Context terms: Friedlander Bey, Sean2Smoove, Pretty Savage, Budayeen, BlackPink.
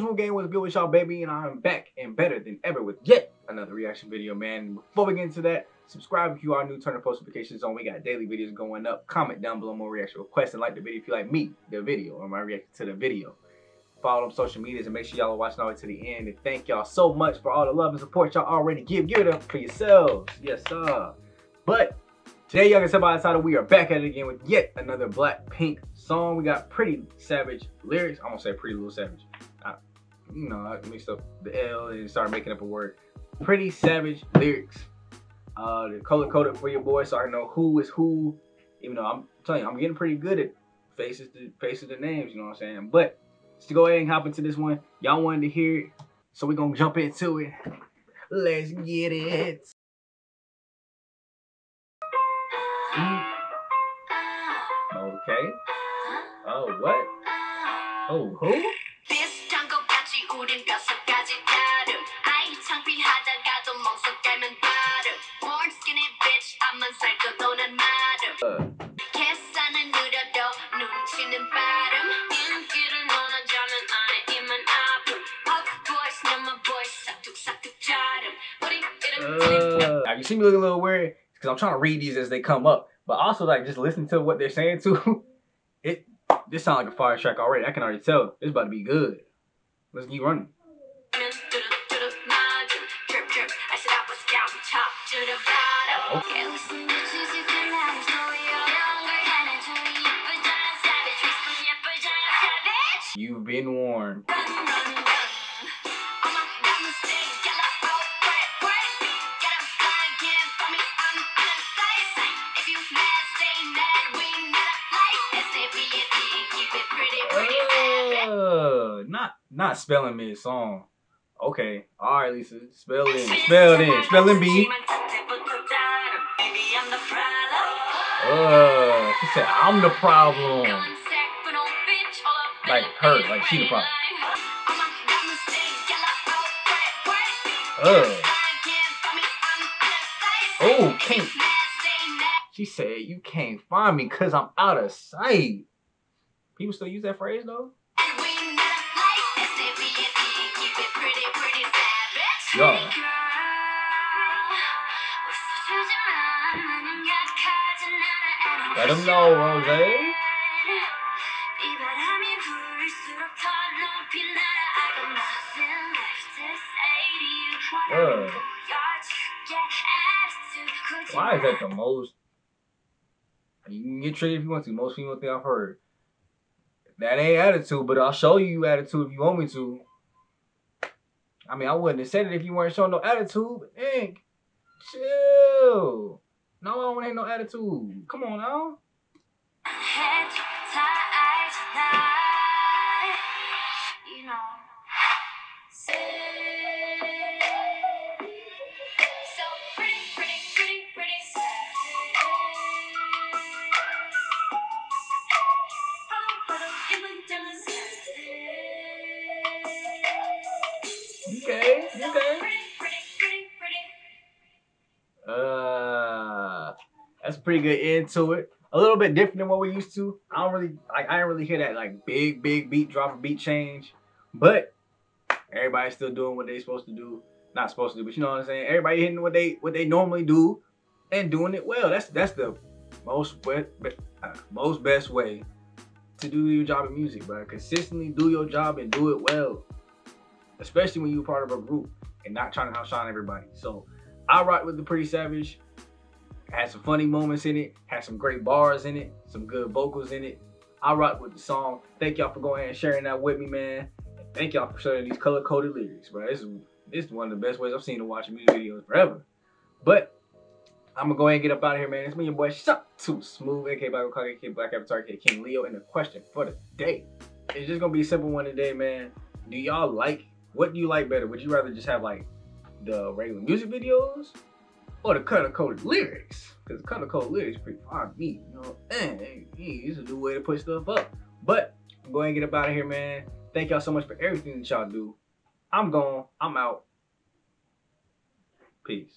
Sean2Smoove Game, what's good with y'all, baby? And I'm back and better than ever with yet another reaction video, man. Before we get into that, subscribe if you are new, turn the post notifications on. We got daily videos going up. Comment down below more reaction requests and like the video if you like me, the video, or my reaction to the video. Follow them social medias and make sure y'all are watching all the way to the end. And thank y'all so much for all the love and support y'all already give. Give it up for yourselves. Yes, sir. But today, y'all can tell by the title, we are back at it again with yet another BLACKPINK song. We got Pretty Savage lyrics. I'm gonna say Pretty Little Savage. I mixed up the L and started making up a word. Pretty Savage lyrics. They're color coded for your boy, so I know who is who. Even though I'm telling you, I'm getting pretty good at faces to names. You know what I'm saying? But let's go ahead and hop into this one. Y'all wanted to hear it, so we gonna jump into it. Let's get it. Okay. Oh, what? Oh, who? You see me looking a little weird because I'm trying to read these as they come up. But also, like, just listen to what they're saying too. This sounds like a fire track already. I can already tell. This is about to be good. Let's keep running. Oh. You've been warned. Not spelling me a song. Okay. All right, Lisa. Spelling B. She said, I'm the problem. Like her. Like she the problem. Oh, can't. She said, you can't find me because I'm out of sight. People still use that phrase, though? Yeah. Let him know, Rose. Why is that the most? You can get treated if you want to. Most female thing I've heard. That ain't attitude, but I'll show you attitude if you want me to. I mean, I wouldn't have said it if you weren't showing no attitude. Dang. Chill. No, I don't have no attitude. Come on now. Okay. That's a pretty good end to it. A little bit different than what we used to. I didn't really hear that like big beat drop and beat change. But everybody's still doing what they supposed to do. Not supposed to do, but you know what I'm saying? Everybody hitting what they normally do and doing it well. That's the best way to do your job in music, bro. Consistently do your job and do it well. Especially when you're part of a group and not trying to outshine everybody. So I rock with the Pretty Savage. It had some funny moments in it, had some great bars in it, some good vocals in it. I rock with the song. Thank y'all for going ahead and sharing that with me, man. And thank y'all for sharing these color-coded lyrics, bro. This is one of the best ways I've seen to watch music videos forever. But I'm gonna go ahead and get up out of here, man. It's me, your boy Sean2Smoove, aka Black O'Clock, aka Black Avatar, aka King Leo, and the question for the day. It's just gonna be a simple one today, man. Do y'all like? What do you like better? Would you rather just have like the regular music videos or the color-coded lyrics? Because the color-coded lyrics pretty far to me, you know. It's a new way to put stuff up. But go ahead and get up out of here, man. Thank y'all so much for everything that y'all do. I'm gone. I'm out. Peace.